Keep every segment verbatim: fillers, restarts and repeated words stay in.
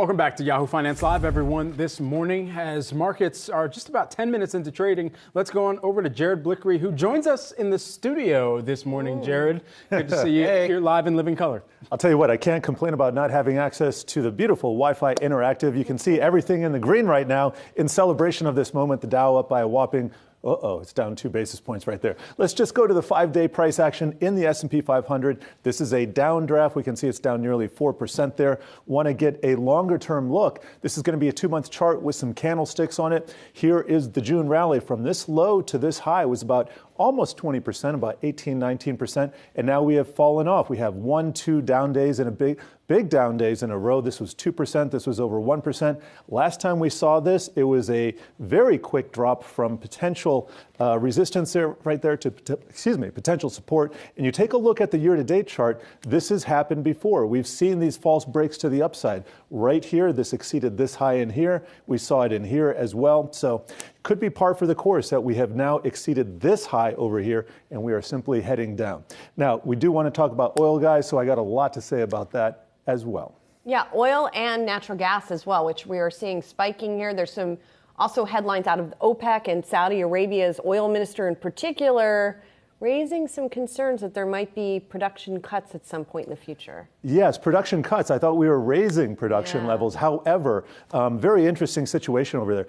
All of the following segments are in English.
Welcome back to Yahoo Finance Live, everyone. This morning, as markets are just about ten minutes into trading, let's go on over to Jared Blikre, who joins us in the studio this morning. Ooh. Jared, good to see you hey. Here live in living color. I'll tell you what, I can't complain about not having access to the beautiful Wi-Fi interactive. You can see everything in the green right now. In celebration of this moment, the Dow up by a whopping Uh-oh, it's down two basis points right there. Let's just go to the five-day price action in the S and P five hundred. This is a downdraft. We can see it's down nearly four percent there. Want to get a longer-term look. This is going to be a two-month chart with some candlesticks on it. Here is the June rally. From this low to this high was about almost twenty percent, about eighteen, nineteen percent, and now we have fallen off. We have one, two down days in a big, big down days in a row. This was two percent. This was over one percent. Last time we saw this, it was a very quick drop from potential uh, resistance there, right there to, to, excuse me, potential support. And you take a look at the year-to-date chart. This has happened before. We've seen these false breaks to the upside. Right here, this exceeded this high in here. We saw it in here as well. So could be par for the course that we have now exceeded this high over here, and we are simply heading down. Now, we do want to talk about oil, guys, so I got a lot to say about that as well. Yeah, oil and natural gas as well, which we are seeing spiking here. There's some also headlines out of OPEC and Saudi Arabia's oil minister in particular, raising some concerns that there might be production cuts at some point in the future. Yes, production cuts. I thought we were raising production yeah. levels. However, um, very interesting situation over there.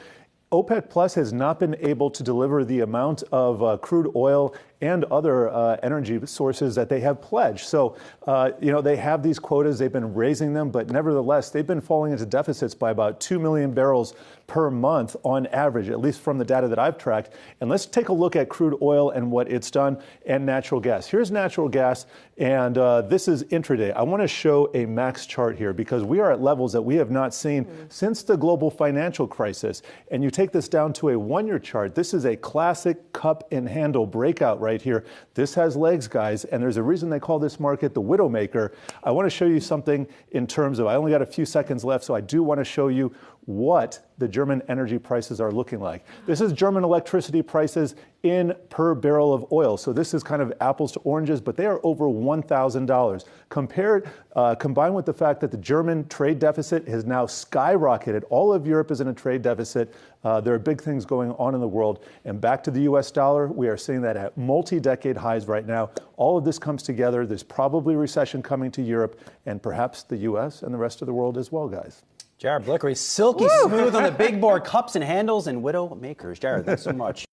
OPEC Plus has not been able to deliver the amount of uh, crude oil and other uh, energy sources that they have pledged. So, uh, you know, they have these quotas, they've been raising them, but nevertheless, they've been falling into deficits by about two million barrels per month on average, at least from the data that I've tracked. And let's take a look at crude oil and what it's done, and natural gas. Here's natural gas, and uh, this is intraday. I wanna show a max chart here because we are at levels that we have not seen mm-hmm. since the global financial crisis. And you take Take this down to a one-year chart. This is a classic cup and handle breakout right here. This has legs, guys, and there's a reason they call this market the widowmaker. I want to show you something in terms of, I only got a few seconds left, so I do want to show you what the German energy prices are looking like. This is German electricity prices in per barrel of oil. So this is kind of apples to oranges, but they are over one thousand dollars. Compared, uh, combined with the fact that the German trade deficit has now skyrocketed. All of Europe is in a trade deficit. Uh, there are big things going on in the world. And back to the U S dollar, we are seeing that at multi-decade highs right now. All of this comes together. There's probably recession coming to Europe and perhaps the U S and the rest of the world as well, guys. Jared Blikre, silky Woo! Smooth on the big board, cups and handles and widow makers. Jared, thanks so much.